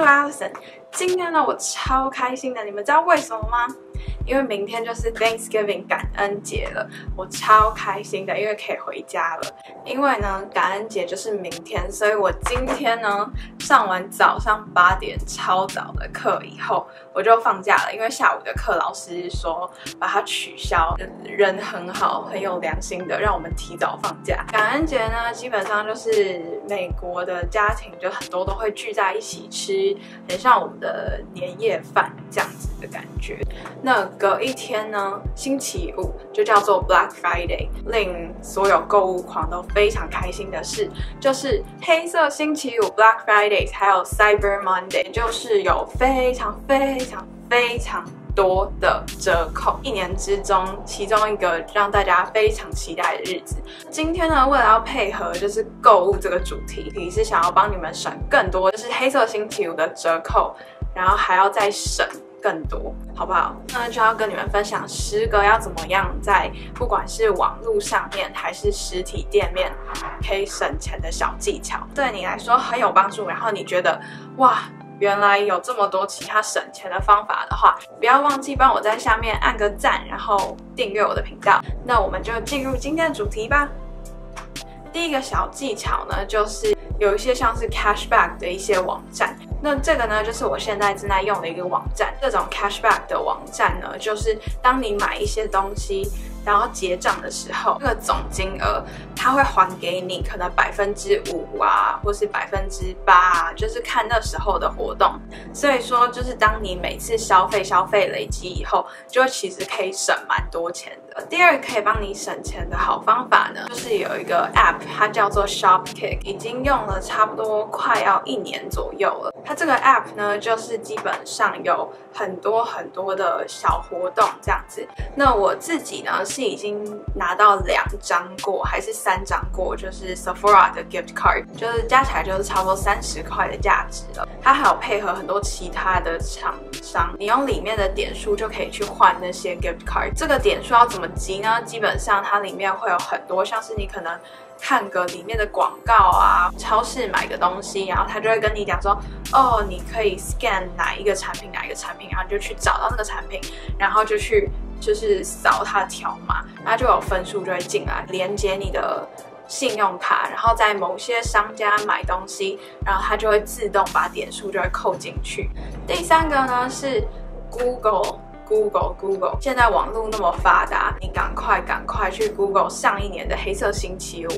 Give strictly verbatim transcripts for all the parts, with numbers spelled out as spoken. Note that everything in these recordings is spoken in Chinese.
是 Alison， 今天呢我超开心的，你们知道为什么吗？因为明天就是 Thanksgiving 感恩节了，我超开心的，因为可以回家了。因为呢感恩节就是明天，所以我今天呢上完早上八点超早的课以后，我就放假了，因为下午的课老师说把它取消。人很好，很有良心的，让我们提早放假。感恩节呢，基本上就是美国的家庭就很多都会聚在一起吃，很像我们的年夜饭这样子的感觉。那隔一天呢，星期五就叫做 Black Friday， 令所有购物狂都非常开心的事，就是黑色星期五 Black Friday， 还有 Cyber Monday， 就是有非常非常非常多的折扣。一年之中，其中一个让大家非常期待的日子。今天呢，为了要配合就是购物这个主题，也是想要帮你们省更多，就是黑色星期五的折扣，然后还要再省更多，好不好？那就要跟你们分享十个要怎么样在不管是网络上面还是实体店面可以省钱的小技巧，对你来说很有帮助。然后你觉得哇，原来有这么多其他省钱的方法的话，不要忘记帮我在下面按个赞，然后订阅我的频道。那我们就进入今天的主题吧。第一个小技巧呢，就是有一些像是 cashback 的一些网站。那这个呢，就是我现在正在用的一个网站。这种 cashback 的网站呢，就是当你买一些东西，然后结账的时候，这个总金额它会还给你，可能百分之五啊，或是百分之八啊，就是看那时候的活动。所以说，就是当你每次消费消费累积以后，就其实可以省蛮多钱的。第二个可以帮你省钱的好方法呢，就是有一个 app， 它叫做 Shopkick， 已经用了差不多快要一年左右了。它这个 app 呢，就是基本上有很多很多的小活动这样子。那我自己呢，是已经拿到两张过，还是三张过，就是 Sephora 的 gift card， 就是加起来就是差不多三十块的价值了。它还有配合很多其他的厂商，你用里面的点数就可以去换那些 gift card。这个点数要怎么集呢？基本上它里面会有很多，像是你可能看个里面的广告啊，超市买个东西，然后他就会跟你讲说，哦，你可以 scan 哪一个产品，哪一个产品，然后你就去找到那个产品，然后就去就是扫它的条码，它就有分数就会进来，连接你的信用卡，然后在某些商家买东西，然后它就会自动把点数就会扣进去。第三个呢是 Google。Google Google， 现在网络那么发达，你赶快赶快去 Google 上一年的黑色星期五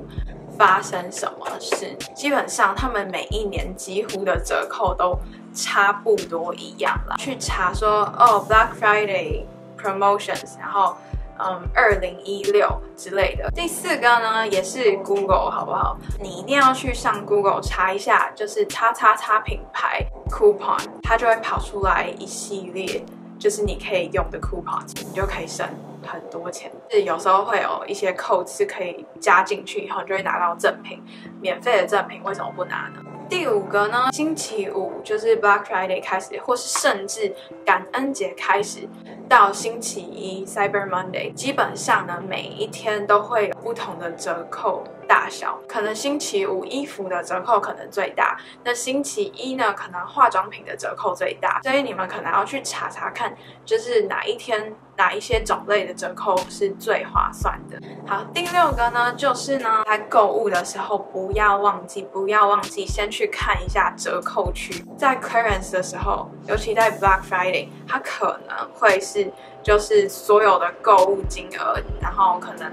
发生什么事。基本上他们每一年几乎的折扣都差不多一样啦。去查说哦 Black Friday promotions， 然后嗯二零一六之类的。第四个呢也是 Google， 好不好？你一定要去上 Google 查一下，就是叉叉叉品牌 coupon， 它就会跑出来一系列。就是你可以用的 coupon， 你就可以省很多钱。是有时候会有一些 code 是可以加进去以后，你就会拿到赠品，免费的赠品为什么不拿呢？第五个呢，星期五就是 Black Friday 开始，或是甚至感恩节开始到星期一 Cyber Monday， 基本上呢每一天都会有不同的折扣大小。可能星期五衣服的折扣可能最大，那星期一呢可能化妆品的折扣最大，所以你们可能要去查查看，就是哪一天哪一些种类的折扣是最划算的。好，第六个呢就是呢在购物的时候不要忘记不要忘记先去看一下折扣区。在 Clearance 的时候，尤其在 Black Friday， 它可能会是就是所有的购物金额，然后可能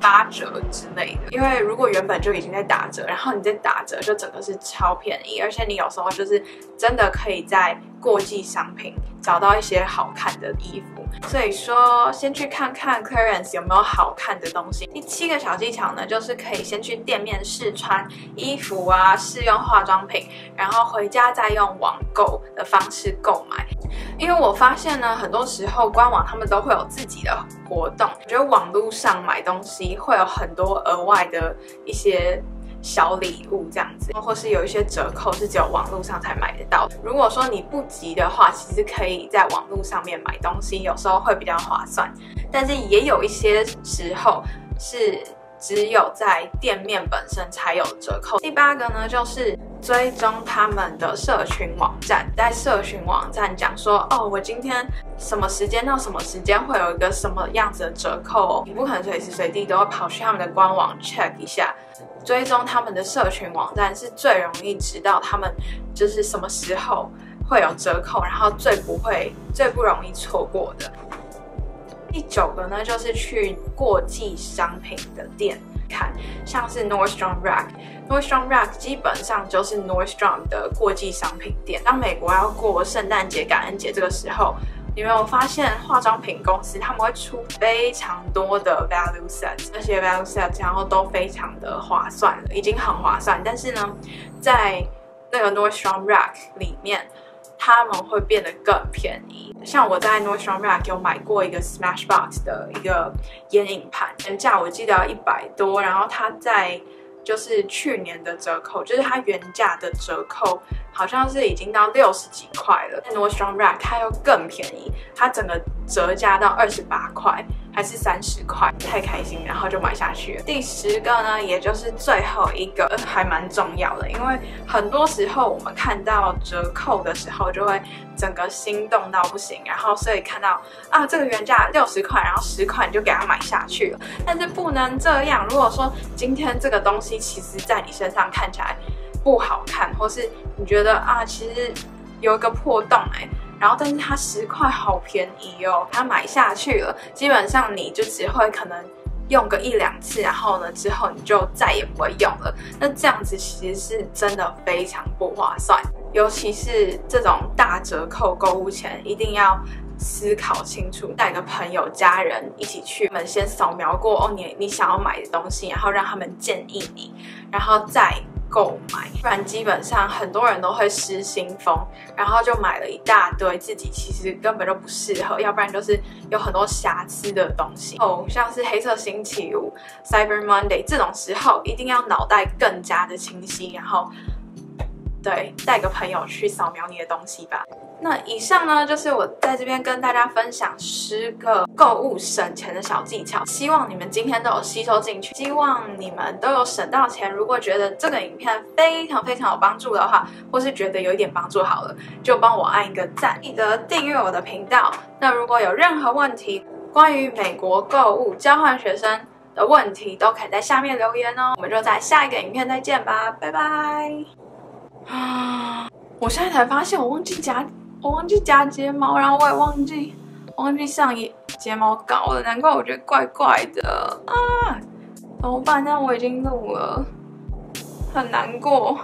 八折之类的。因为如果原本就已经在打折，然后你再打折，就整个是超便宜。而且你有时候就是真的可以在过季商品找到一些好看的衣服，所以说先去看看 Clearance 有没有好看的东西。第七个小技巧呢，就是可以先去店面试穿衣服啊，试用化妆品，然后回家再用网购的方式购买。因为我发现呢，很多时候官网他们都会有自己的活动，我觉得网络上买东西会有很多额外的一些小礼物这样子，或是有一些折扣是只有网络上才买得到。如果说你不急的话，其实可以在网络上面买东西，有时候会比较划算。但是也有一些时候是只有在店面本身才有折扣。第八个呢，就是追踪他们的社群网站，在社群网站讲说，哦，我今天什么时间到什么时间会有一个什么样子的折扣哦。你不可能随时随地都会跑去他们的官网 check 一下。追踪他们的社群网站是最容易知道他们就是什么时候会有折扣，然后最不会、最不容易错过的。第九个呢，就是去过季商品的店。 看，像是 Nordstrom Rack， Nordstrom Rack 基本上就是 Nordstrom 的过季商品店。当美国要过圣诞节、感恩节这个时候，你有没有发现化妆品公司他们会出非常多的 value set， 那些 value set 然后都非常的划算了，已经很划算。但是呢，在那个 Nordstrom Rack 里面，他们会变得更便宜。像我在 Nordstrom Rack 有买过一个 Smashbox 的一个眼影盘，原价我记得要一百多，然后它在就是去年的折扣，就是它原价的折扣好像是已经到六十几块了。Nordstrom Rack 它又更便宜，它整个折价到二十八块还是三十块，太开心，然后就买下去了。第十个呢，也就是最后一个，还蛮重要的，因为很多时候我们看到折扣的时候就会整个心动到不行，然后所以看到啊这个原价六十块，然后十块你就给它买下去了。但是不能这样，如果说今天这个东西其实在你身上看起来不好看，或是你觉得啊其实有一个破洞哎、欸。 然后，但是它十块好便宜哦，它买下去了，基本上你就只会可能用个一两次，然后呢之后你就再也不会用了。那这样子其实是真的非常不划算，尤其是这种大折扣购物前，一定要思考清楚，带个朋友、家人一起去，我们先扫描过哦你你想要买的东西，然后让他们建议你，然后再 购买，不然基本上很多人都会失心疯，然后就买了一大堆自己其实根本就不适合，要不然就是有很多瑕疵的东西哦，像是黑色星期五、Cyber Monday 这种时候，一定要脑袋更加的清晰，然后对带个朋友去扫描你的东西吧。那以上呢，就是我在这边跟大家分享十个购物省钱的小技巧，希望你们今天都有吸收进去，希望你们都有省到钱。如果觉得这个影片非常非常有帮助的话，或是觉得有一点帮助好了，就帮我按一个赞，记得订阅我的频道。那如果有任何问题，关于美国购物、交换学生的问题，都可以在下面留言哦。我们就在下一个影片再见吧，拜拜。啊，我现在才发现我忘记夹。 我忘记夹睫毛，然后我也忘记忘记上眼睫毛膏了，难怪我觉得怪怪的啊！怎么办？但我已经录了，很难过。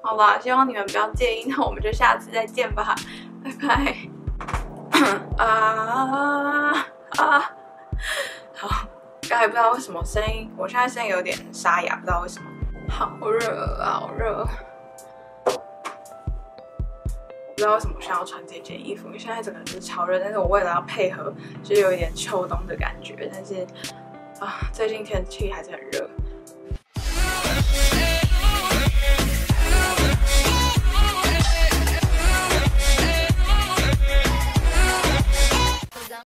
好啦，希望你们不要介意，那我们就下次再见吧，拜拜。啊啊！好，刚才不知道为什么声音，我现在声音有点沙哑，不知道为什么。好热，好热。 不知道为什么我想要穿这件衣服，因为现在整个人是超热，但是我为了要配合，就是有一点秋冬的感觉，但是啊，最近天气还是很热。